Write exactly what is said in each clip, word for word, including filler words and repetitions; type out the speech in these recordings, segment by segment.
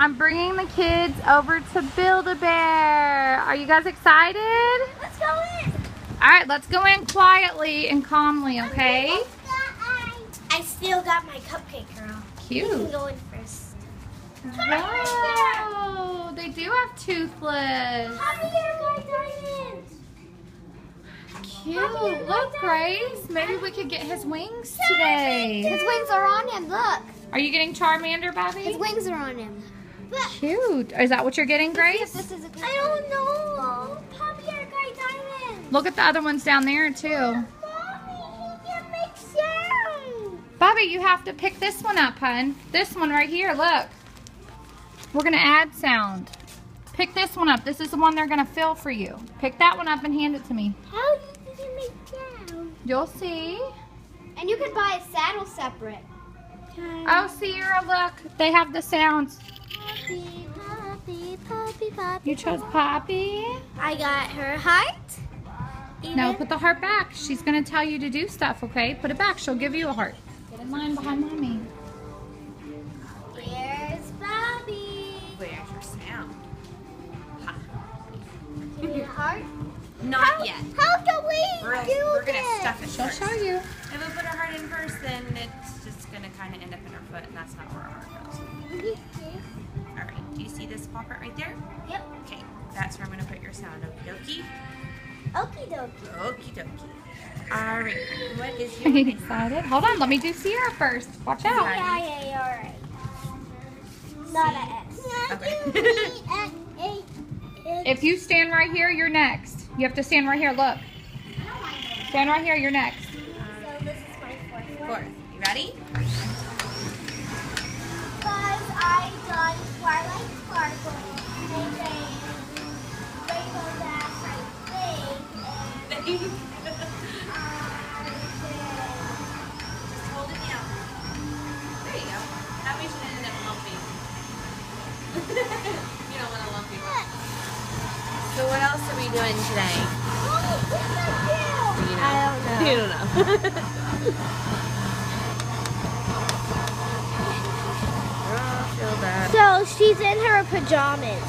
I'm bringing the kids over to Build A Bear. Are you guys excited? Let's go in. All right, let's go in quietly and calmly, okay? I still got my cupcake, girl. Cute. You can go in first. Oh, they do have toothless. Happy Air Guide Diamonds. Cute. Look, Grace. Maybe we could get his wings today. His wings are on him. Look. Are you getting Charmander, Bobby? His wings are on him. Cute. Is that what you're getting, Grace? This is a good I don't know. Poppy Air Guide Diamonds. Look at the other ones down there, too. Bobby, you have to pick this one up, hun. This one right here, look. We're gonna add sound. Pick this one up. This is the one they're gonna fill for you. Pick that one up and hand it to me. How did you make sound? You'll see. And you can buy a saddle separate. Okay. Oh, Sierra, look. They have the sounds. Poppy, Poppy, Poppy, Poppy. You chose Poppy? I got her heart. Even. No, put the heart back. She's gonna tell you to do stuff, okay? Put it back, she'll give you a heart. Mine behind mommy. Where's Bobby? Where's your sound? Ha. Your heart? Not how, yet. How can we we're, do We're going to stuff it first. I'll show you. If we put her heart in first, then it's just going to kind of end up in her foot, and that's not where our heart goes. All right. Do you see this pop right there? Yep. Okay. That's where I'm going to put your sound. Okie dokie. Okie dokie. Okie dokie. All right, what is your... Are you excited? Hold on, let me do Sierra first. Watch out. Yeah, yeah, yeah, all right. Not an S. Okay. If you stand right here, you're next. You have to stand right here, look. Stand right here, you're next. So this is my fourth one. Fourth. You ready? Because I done Twilight Sparkle, and Rainbow Dash, I think. Doing today? I don't know. You don't know. So she's in her pajamas.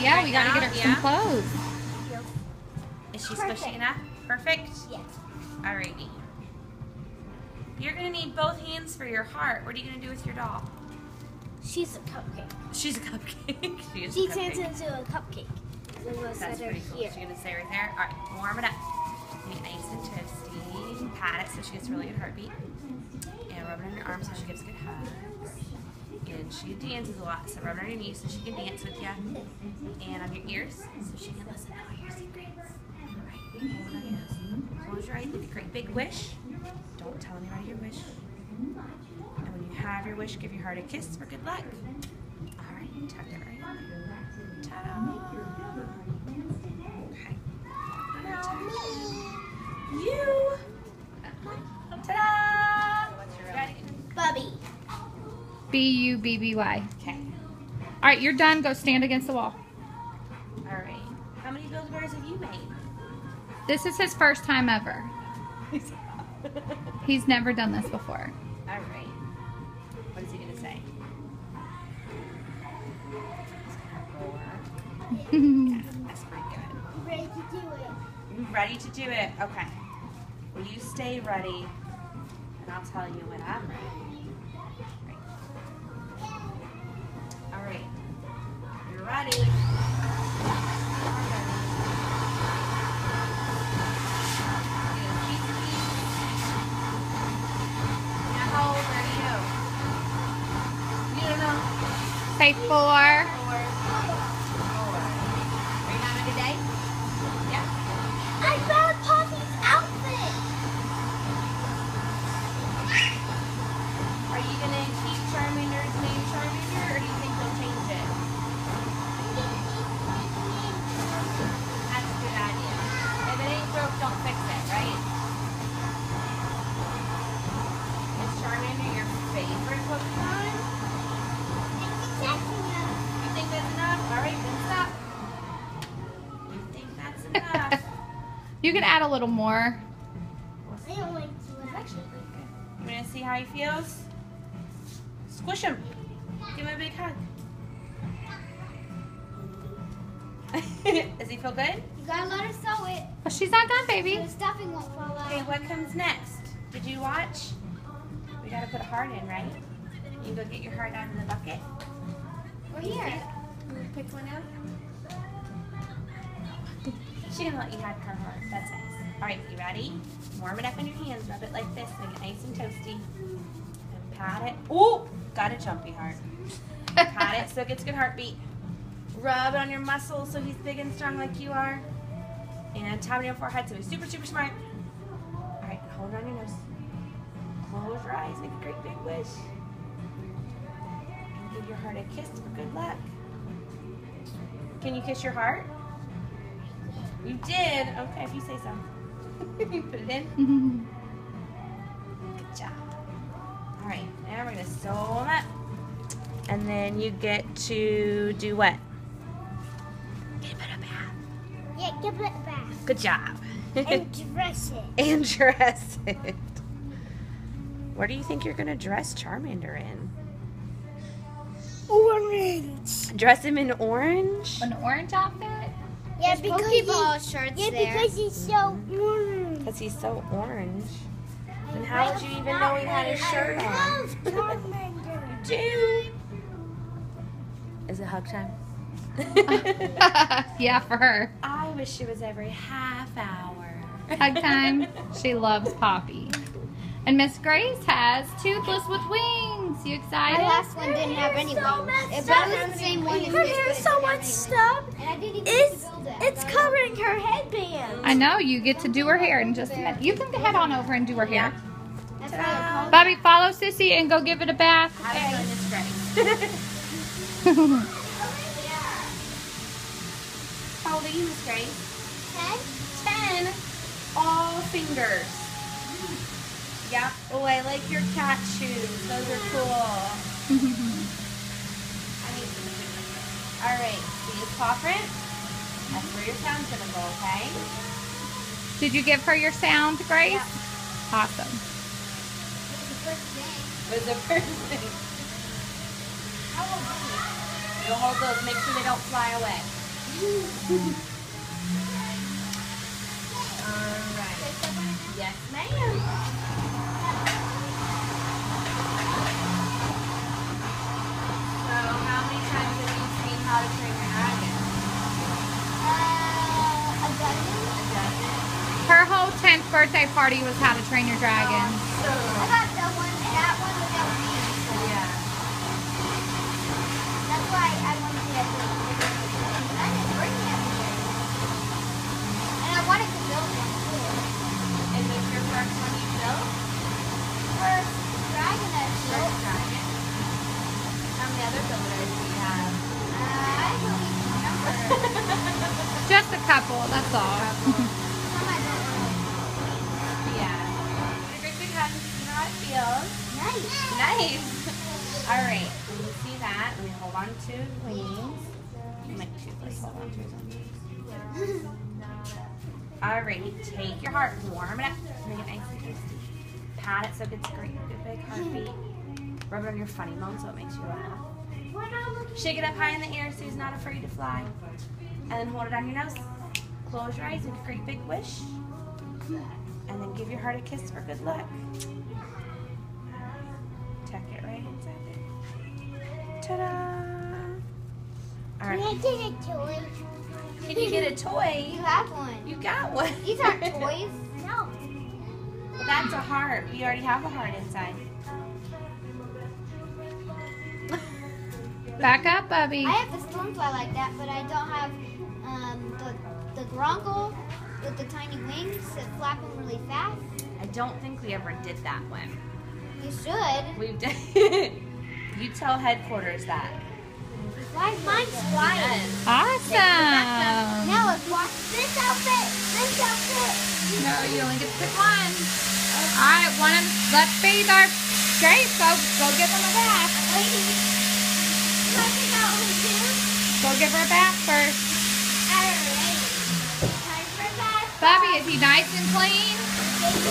Yeah, right we gotta now, get her yeah. some clothes. Yep. Is she squishy enough? Perfect? Yes. Alrighty. You're gonna need both hands for your heart. What are you gonna do with your doll? She's a cupcake. She's a cupcake. She is she a cupcake. turns into a cupcake. We'll That's pretty cool. She's going to stay right there. All right, warm it up. We nice and toasty. Pat it so she gets a really good heartbeat. And rub it on your arm so she gives good hugs. And she dances a lot, so rub it on your knee so she can dance with you. And on your ears so she can listen to all your secrets. All right, hold on your nose. Close your eyes with a great big wish. Don't tell anybody your wish. And when you have your wish, give your heart a kiss for good luck. All right, tuck it right on. Ta-da! You! Ta-da! Bubby. B U B B Y. Okay. Alright, you're done. Go stand against the wall. Alright. How many Build A Bears have you made? This is his first time ever. He's never done this before. Alright. What is he going to say? Yeah, that's pretty good. Ready to do it. Ready to do it. Okay. Well, you stay ready, and I'll tell you when I'm ready. All right. All right. You're ready. Now, how old are you? You don't know. Say four. Four. Four. Are you having a good day? I found Poppy's outfit! Are you going to keep Charmander's name Charmander, or do you think they'll change it? That's a good idea. If it ain't broke, don't fix it, right? Is Charmander your favorite Pokemon? You think that's enough? Alright, then stop. You think that's enough? You can add a little more. I don't like to add. It's actually pretty good. You want to see how he feels? Squish him. Give him a big hug. Does he feel good? You gotta let her sew it. Oh, she's not done, baby. So the stuffing won't fall out. Okay, what comes next? Did you watch? We gotta put a heart in, right? You can go get your heart out in the bucket. Or here. You want to pick one out? She didn't let you have her heart. That's nice. All right, you ready? Warm it up in your hands. Rub it like this. Make it nice and toasty. And pat it. Oh, got a jumpy heart. Pat it so it gets a good heartbeat. Rub it on your muscles so he's big and strong like you are. And tap it on your forehead so he's super, super smart. All right, hold it on your nose. Close your eyes. Make a great big wish. And give your heart a kiss for good luck. Can you kiss your heart? You did? Okay, if you say so. You put it in. Good job. All right, now we're going to sew them up. And then you get to do what? Give it a bath. Yeah, give it a bath. Good job. And dress it. And dress it. What do you think you're going to dress Charmander in? Orange. Dress him in orange? An orange outfit? Yeah, because, he, shirts yeah there. because he's so orange. Because he's so orange. And how would you even know he had his shirt on? I love Charmander. You do. Is it hug time? Yeah, for her. I wish she was every half hour. Hug time. She loves Poppy. And Miss Grace has Toothless with wings. You excited? My last one didn't have any wings. It was the same one. Her hair is so much stuff. It's, it's covering her headband. I know. You get to do her hair in just a minute. You can head on over and do her hair. Bobby, follow Sissy and go give it a bath. Have fun, Miss Grace. How old are you, Miss Grace? Ten. Ten. All fingers. Yeah. Oh, I like your cat shoes. Those are cool. I need some shoes. All right. So you paw print. That's where your sound's going to go, okay? Did you give her your sound, Grace? Yeah. Awesome. It was the first thing. It was the first thing. How old are you? You hold those. Make sure they don't fly away. All right. Yes, ma'am. How to Train Your Dragon? Uh, a dozen? A dozen. Her whole tenth birthday party was How to Train Your Dragon. Oh, so I got that one, and that one was that one. Yeah. That's why I wanted to get this. I didn't bring that one. And I wanted to build one too. And was your first one you built? First dragon that I built. First dragon. How many other builders do you have? Just a couple, that's all. Yeah. Give it a big hug. You know how it feels. Nice. Nice. All right. When you see that, we hold on to wings. You might hold on to his own wings. All right. Take your heart, warm it up, make it nice and tasty. Pat it so it gets a great big heartbeat. Rub it on your funny bone so it makes you laugh. Shake it up high in the air so he's not afraid to fly. And then hold it on your nose. Close your eyes, make a great big wish. And then give your heart a kiss for good luck. Tuck it right inside there. Ta-da! All right. Can I get a toy? Can you get a toy? You have one. You got one. These aren't toys. No. Well, that's a heart. You already have a heart inside. Back up, Bubby. I have the stormfly like that, but I don't have um, the, the Gronckle with the tiny wings that flap them really fast. I don't think we ever did that one. You should. We've done. You tell headquarters that. Why is mine flying? Awesome. Now let's watch this outfit. This outfit. No, you only get to pick one. Okay. All right, one of them. Let's bathe our Grace. Go, go give them a bath. Go give her a bath first. Alright. Time for a bath. Bobby, is he nice and clean? Yes.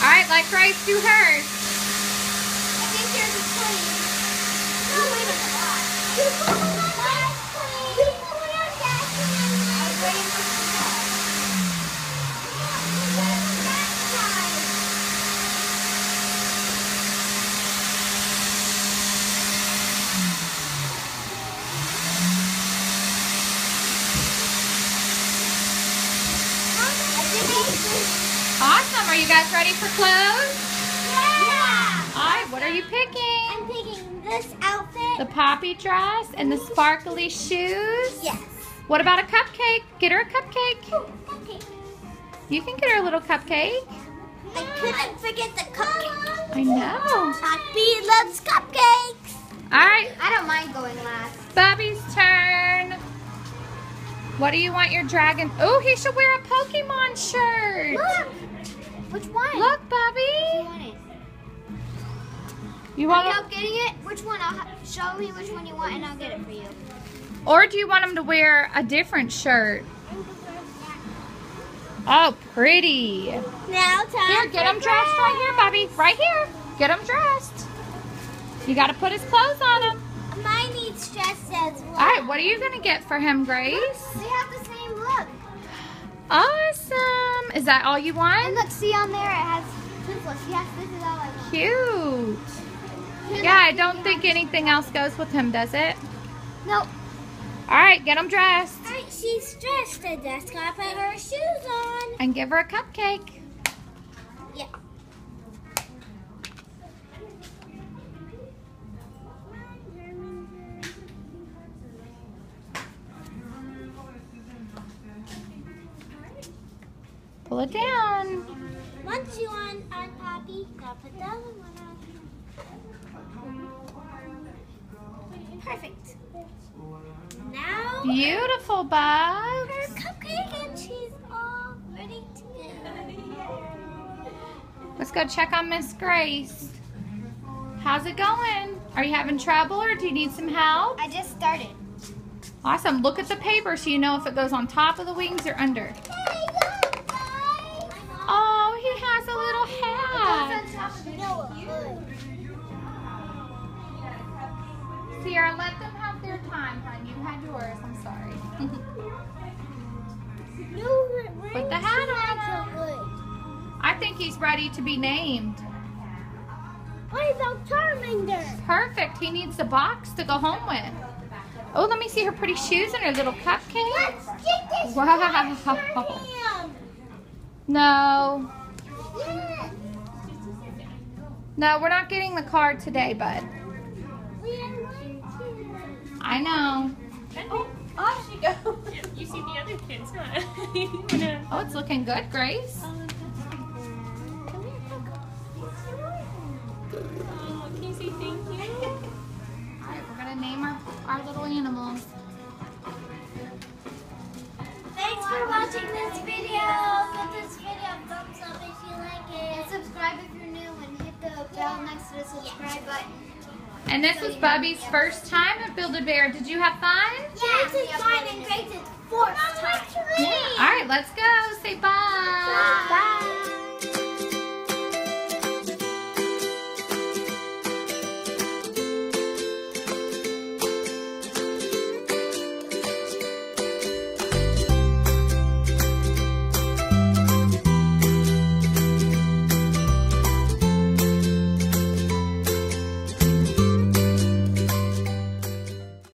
Alright, let Grace do hers. I think there's a plane. No, wait a minute. You put one on that plane. You put one on that plane. I was waiting for the plane. You put one on that plane. Awesome. Are you guys ready for clothes? Yeah. yeah. All right. What are you picking? I'm picking this outfit. The Poppy dress and the sparkly shoes. Yes. What about a cupcake? Get her a cupcake. Ooh, cupcake. You can get her a little cupcake. I couldn't forget the cupcake. I know. Poppy loves cupcakes. All right. I don't mind going last. Bobby's turn. What do you want your dragon? Oh, he should wear a Pokemon shirt. Look. Which one? Look, Bobby. You want? Are you help getting it? Which one? I'll show me which one you want, and I'll get it for you. Or do you want him to wear a different shirt? Oh, pretty. Now time. Here, get him dressed right here, Bobby. Right here. Get him dressed. You got to put his clothes on him. Mine needs dressed as well. All right, what are you going to get for him, Grace? Look, they have the same look. Awesome. Is that all you want? And look, see on there, it has toothless. Yes, this is all I want. Cute. He yeah, I don't think anything else goes with him, does it? Nope. All right, get him dressed. All right, she's dressed. I just got to put her shoes on. And give her a cupcake. Yeah. Pull it down. Once you on, on Poppy, gotta put the other one on. Perfect. Now. Beautiful, Bob. Her cupcake, and she's all ready to go. Let's go check on Miss Grace. How's it going? Are you having trouble, or do you need some help? I just started. Awesome. Look at the paper so you know if it goes on top of the wings or under. Oh, he has a little hat. Sierra, let them have their time, hon. You had yours. I'm sorry. Put the hat on. I think he's ready to be named. What about Charmander? Perfect. He needs a box to go home with. Oh, let me see her pretty shoes and her little cupcake. Let's get this. Wow. No. Yes. No, we're not getting the card today, bud. We are going to. I know. Oh, off she goes. You see the other kids, huh? Oh, it's looking good, Grace. Um, Come here. Oh, can you say thank you? All right, we're going to name our, our little animals. Thanks for watching this video. Thumbs up if you like it. And subscribe if you're new and hit the bell next to the subscribe button. And this was Bubby's first time at Build A Bear. Did you have fun? Yeah, this is mine and Grace's fourth time. Yeah. All right, let's go. Say bye. Bye. Bye.